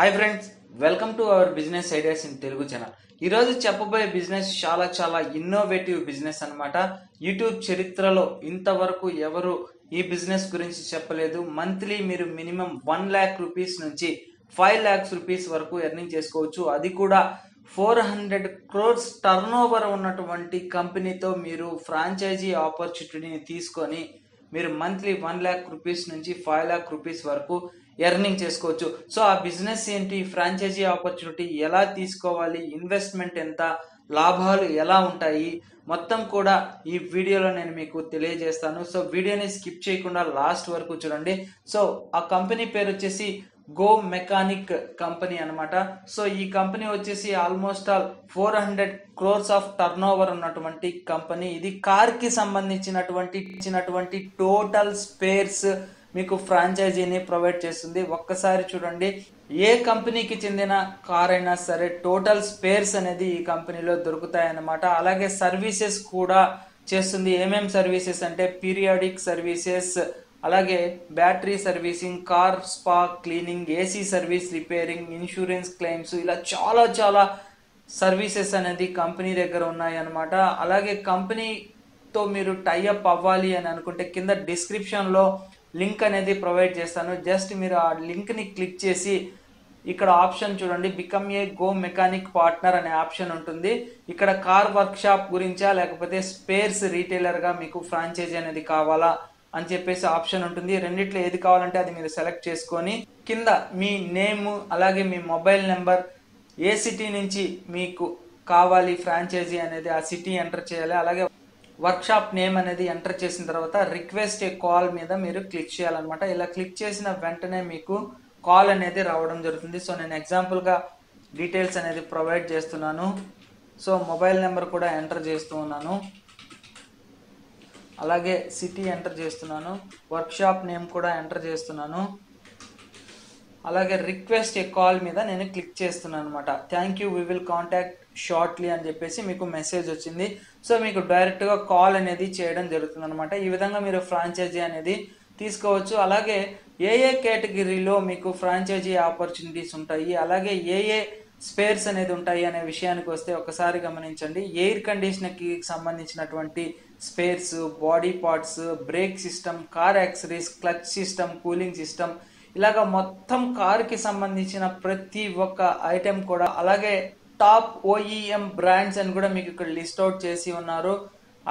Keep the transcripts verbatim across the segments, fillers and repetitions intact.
Hi friends welcome to our business ideas in Telugu channel చెప్పబోయే business చాలా చాలా innovative business అన్నమాట। యూట్యూబ్ చరిత్రలో ఇంతవరకు ఎవరు ఈ బిజినెస్ గురించి చెప్పలేదు। మంత్లీ మీరు మినిమం वन లక్ష రూపాయస్ నుంచి फ़ाइव లక్ష రూపాయస్ వరకు ఎర్నింగ్ చేసుకోవచ్చు। అది కూడా फ़ोर हंड्रेड క్రోర్స్ టర్నోవర్ ఉన్నటువంటి కంపెనీతో మీరు ఫ్రాంచైజీ ఆపర్చునిటీని తీసుకొని మీరు మంత్లీ वन లక్ష రూపాయస్ నుంచి फ़ाइव లక్ష రూపాయస్ వరకు ఎర్నింగ్ చేసుకోవచ్చు। సో ఆ బిజినెస్ ఏంటి, ఫ్రాంచైజీ ఆపర్చునిటీ ఎలా తీసుకోవాలి, ఇన్వెస్ట్మెంట్ ఎంత, లాభాలు ఎలా ఉంటాయి, మొత్తం కూడా ఈ వీడియోలో నేను మీకు తెలియజేస్తాను। సో వీడియోని స్కిప్ చేయకుండా లాస్ట్ వరకు చూడండి। సో ఆ కంపెనీ పేరు వచ్చేసి గో మెకానిక్ కంపెనీ అన్నమాట। సో ఈ కంపెనీ వచ్చేసి almost all four hundred crores of turnover ఉన్నటువంటి కంపెనీ। ఇది కార్ కి సంబంధించినటువంటి ఇచ్చినటువంటి టోటల్ స్పేర్స్ మీకు ఫ్రాంచైజీని ప్రొవైడ్ చేస్తుంది। ఒక్కసారి చూడండి, ఏ కంపెనీకి చెందిన కార్ అయినా సరే టోటల్ స్పేర్స్ అనేది ఈ కంపెనీలో దొరుకుతాయన్నమాట। అలాగే సర్వీసెస్ కూడా చేస్తుంది। ఏమేం సర్వీసెస్ అంటే పీరియాడిక్ సర్వీసెస్, అలాగే battery servicing, car spa cleaning, AC service repairing, insurance claims, ఇలా చాలా చాలా సర్వీసెస్ అనేది కంపెనీ దగ్గర ఉన్నాయన్నమాట। అలాగే కంపెనీతో మీరు టైఅప్ అవ్వాలి అని అనుకుంటే కింద డిస్క్రిప్షన్లో లింక్ అనేది ప్రొవైడ్ చేస్తాను। జస్ట్ మీరు ఆ లింక్ని క్లిక్ చేసి ఇక్కడ ఆప్షన్ చూడండి, become a Go Mechanic partner అనే ఆప్షన్ ఉంటుంది। ఇక్కడ కార్ వర్క్షాప్ గురించా లేకపోతే స్పేర్స్ రీటైలర్గా మీకు ఫ్రాంచైజీ అనేది కావాలా అని చెప్పేసి ఆప్షన్ ఉంటుంది। రెండిట్లో ఏది కావాలంటే అది మీరు సెలెక్ట్ చేసుకొని కింద మీ నేము అలాగే మీ మొబైల్ నెంబర్, ఏ సిటీ నుంచి మీకు కావాలి ఫ్రాంచైజీ అనేది ఆ సిటీ ఎంటర్ చేయాలి। అలాగే వర్క్షాప్ నేమ్ అనేది ఎంటర్ చేసిన తర్వాత రిక్వెస్ట్ ఏ కాల్ మీద మీరు క్లిక్ చేయాలన్నమాట। ఇలా క్లిక్ చేసిన వెంటనే మీకు కాల్ అనేది రావడం జరుగుతుంది। సో నేను ఎగ్జాంపుల్గా డీటెయిల్స్ అనేది ప్రొవైడ్ చేస్తున్నాను। సో మొబైల్ నెంబర్ కూడా ఎంటర్ చేస్తూ ఉన్నాను, అలాగే సిటీ ఎంటర్ చేస్తున్నాను, వర్క్షాప్ నేమ్ కూడా ఎంటర్ చేస్తున్నాను, అలాగే రిక్వెస్ట్ ఏ కాల్ మీద నేను క్లిక్ చేస్తున్నాను అనమాట। Thank you, we will contact shortly అని చెప్పేసి మీకు మెసేజ్ వచ్చింది। సో మీకు డైరెక్ట్గా కాల్ అనేది చేయడం జరుగుతుంది అనమాట। ఈ విధంగా మీరు ఫ్రాంచైజీ అనేది తీసుకోవచ్చు। అలాగే ఏ ఏ కేటగిరీలో మీకు ఫ్రాంచైజీ ఆపర్చునిటీస్ ఉంటాయి, అలాగే ఏ ఏ స్పేర్స్ అనేది ఉంటాయి అనే విషయానికి వస్తే ఒకసారి గమనించండి। ఎయిర్ కండిషనర్కి సంబంధించినటువంటి spares, body parts, brake system, car accessories, clutch system, cooling system, ఇలాగ మొత్తం కార్కి సంబంధించిన ప్రతి ఒక్క ఐటెం కూడా, అలాగే టాప్ ఓఈఎం బ్రాండ్స్ అని కూడా మీకు ఇక్కడ లిస్ట్ అవుట్ చేసి ఉన్నారు।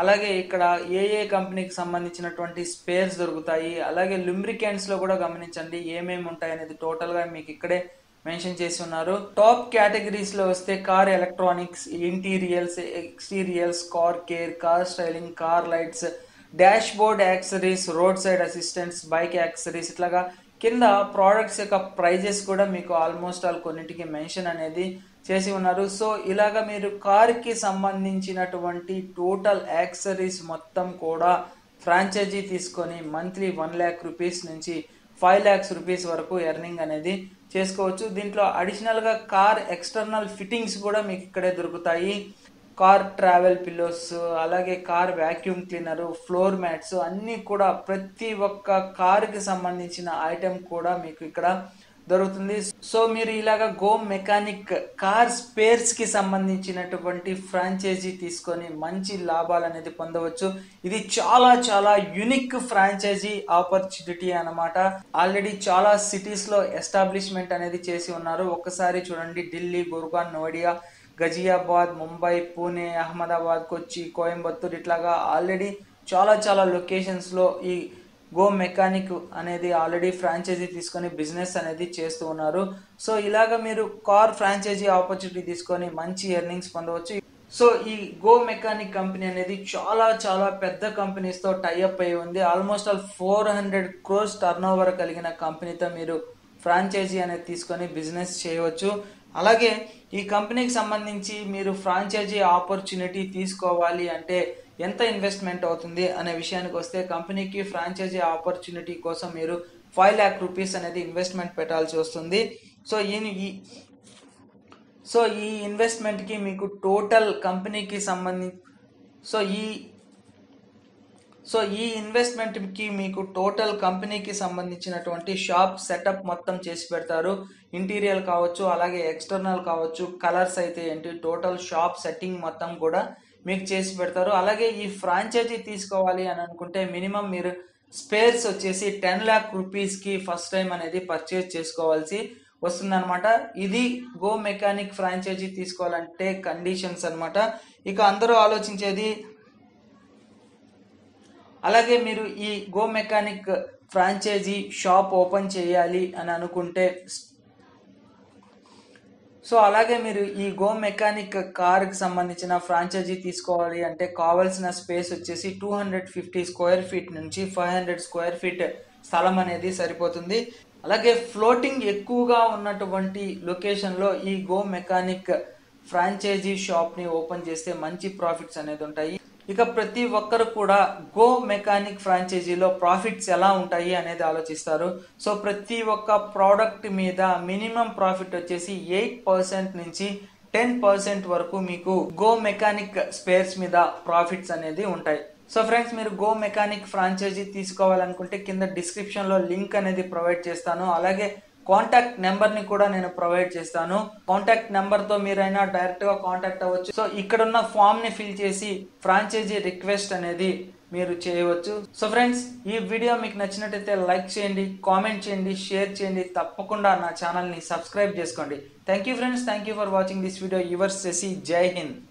అలాగే ఇక్కడ ఏ ఏ కంపెనీకి సంబంధించినటువంటి స్పేర్స్ దొరుకుతాయి, అలాగే లిమ్రికెన్స్లో కూడా గమనించండి ఏమేమి ఉంటాయి అనేది టోటల్గా మీకు ఇక్కడే మెన్షన్ చేసి ఉన్నారు। టాప్ కేటగిరీస్లో వస్తే car electronics, interiors, exteriors, car care, car styling, car lights, dashboard accessories, road side assistants, bike accessories, ఇట్లాగా కింద ప్రోడక్ట్స్ యొక్క ప్రైజెస్ కూడా మీకు ఆల్మోస్ట్ ఆల్ కొన్నిటికి మెన్షన్ అనేది చేసి ఉన్నారు। సో ఇలాగ మీరు కార్కి సంబంధించినటువంటి టోటల్ యాక్సరీస్ మొత్తం కూడా ఫ్రాంచైజీ తీసుకొని మంత్లీ वन ల్యాక్ రూపీస్ నుంచి फ़ाइव ల్యాక్స్ రూపీస్ వరకు ఎర్నింగ్ అనేది చేసుకోవచ్చు। దీంట్లో అడిషనల్గా కార్ ఎక్స్టర్నల్ ఫిట్టింగ్స్ కూడా మీకు ఇక్కడే దొరుకుతాయి। కార్ ట్రావెల్ పిల్లోస్, అలాగే car vacuum cleaner, floor mats అన్నీ కూడా ప్రతి ఒక్క కార్కి సంబంధించిన ఐటెం కూడా మీకు ఇక్కడ దొరుకుతుంది। సో మీరు ఇలాగ గో మెకానిక్ కార్ స్పేర్స్కి సంబంధించినటువంటి ఫ్రాంచైజీ తీసుకొని మంచి లాభాలు అనేది పొందవచ్చు। ఇది చాలా చాలా యునిక్ ఫ్రాంచైజీ ఆపర్చునిటీ అన్నమాట। ఆల్రెడీ చాలా సిటీస్లో ఎస్టాబ్లిష్మెంట్ అనేది చేసి ఉన్నారు। ఒక్కసారి చూడండి, ఢిల్లీ, గుర్గాన్, నోయిడా, గజియాబాద్, ముంబై, పూణే, అహ్మదాబాద్, కొచ్చి, కోయంబత్తూర్, ఇట్లాగా ఆల్రెడీ చాలా చాలా లొకేషన్స్లో ఈ గో మెకానిక్ అనేది ఆల్రెడీ ఫ్రాంచైజీ తీసుకొని బిజినెస్ అనేది చేస్తూ ఉన్నారు। సో ఇలాగ మీరు కార్ ఫ్రాంచైజీ ఆపర్చునిటీ తీసుకొని మంచి ఎర్నింగ్స్ పొందవచ్చు। సో ఈ గో మెకానిక్ కంపెనీ అనేది చాలా చాలా పెద్ద కంపెనీస్తో టైఅప్ అయి ఉంది। Almost all four hundred crores turnover కలిగిన కంపెనీతో మీరు ఫ్రాంచైజీ అనేది తీసుకొని బిజినెస్ చేయవచ్చు। అలాగే ఈ కంపెనీకి సంబంధించి మీరు ఫ్రాంచైజీ ఆపర్చునిటీ తీసుకోవాలి అంటే ఎంత ఇన్వెస్ట్మెంట్ అవుతుంది అనే విషయానికి వస్తే కంపెనీకి ఫ్రాంచైజీ ఆపర్చునిటీ కోసం మీరు फ़ाइव ల్యాక్ రూపీస్ అనేది ఇన్వెస్ట్మెంట్ పెట్టాల్సి వస్తుంది। సో ఈ సో ఈ ఇన్వెస్ట్మెంట్కి మీకు టోటల్ కంపెనీకి సంబంధించి సో ఈ सो इन्वेस्टमेंट की मीकु टोटल कंपनी की संबंधिंचिनटुवंटि शॉप सेटअप मोत्तम चेसि पेडतारु इंटीरियर कावच्चु अलागे एक्सटर्नल कावच्चु कलर्स अयिते एंटि टोटल शॉप सेटिंग मोत्तम कूडा मीकु चेसि पेडतारु अलागे ई फ्रांचैजी तीसुकोवाली अनि अनुकुंटे मिनिमम मीरु स्पेर्स वच्चेसि टेन लाख रूपीस की फस्ट टाइम अनेदी पर्चेस चेसुकोवाल्सि वस्तुंदन्नमाट। इदी गो मेकानिक फ्रांचैजी तीसुकोवालंटे कंडीशन्स अन्नमाट। इक अंदरू आलोचिंचेदी అలాగే మీరు ఈ Go Mechanic franchise shop open చేయాలి అని అనుకుంటే సో అలాగే మీరు ఈ గో మెకానిక్ కార్ కి సంబంధించిన ఫ్రాంచైజీ తీసుకోవాలి అంటే కావాల్సిన స్పేస్ వచ్చేసి టూ ఫిఫ్టీ స్క్వేర్ ఫీట్ నుంచి ఫైవ్ హండ్రెడ్ స్క్వేర్ ఫీట్ స్థలం అనేది సరిపోతుంది। అలాగే ఫ్లోటింగ్ ఎక్కువగా ఉన్నటువంటి లొకేషన్ లో ఈ గో మెకానిక్ ఫ్రాంచైజీ షాప్ ని ఓపెన్ చేస్తే మంచి ప్రాఫిట్స్ అనేది ఉంటాయి। ఇక ప్రతి ఒక్కరు కూడా గో మెకానిక్ ఫ్రాంచైజీలో ప్రాఫిట్స్ ఎలా ఉంటాయి అనేది ఆలోచిస్తారు। సో ప్రతి ఒక్క ప్రోడక్ట్ మీద మినిమం ప్రాఫిట్ వచ్చేసి ఎయిట్ పర్సెంట్ నుంచి టెన్ పర్సెంట్ వరకు మీకు గో మెకానిక్ స్పేర్స్ మీద ప్రాఫిట్స్ అనేది ఉంటాయి। సో ఫ్రెండ్స్ మీరు గో మెకానిక్ ఫ్రాంచైజీ తీసుకోవాలనుకుంటే కింద డిస్క్రిప్షన్ లో లింక్ అనేది ప్రొవైడ్ చేస్తాను। అలాగే కాంటాక్ట్ నెంబర్ ని కూడా నేను ప్రొవైడ్ చేస్తాను। కాంటాక్ట్ నెంబర్ తో మీరైనా డైరెక్ట్ గా కాంటాక్ట్ అవ్వచ్చు। సో ఇక్కడ ఉన్న ఫామ్ ని ఫిల్ చేసి ఫ్రాంచైజీ రిక్వెస్ట్ అనేది మీరు చేయవచ్చు। సో ఫ్రెండ్స్ ఈ వీడియో మీకు నచ్చినట్లయితే లైక్ చేయండి, కామెంట్ చేయండి, షేర్ చేయండి, తప్పకుండా నా ఛానల్ ని సబ్స్క్రైబ్ చేసుకోండి। Thank you friends, thank you for watching this video. Yours Shashi, జై హింద్।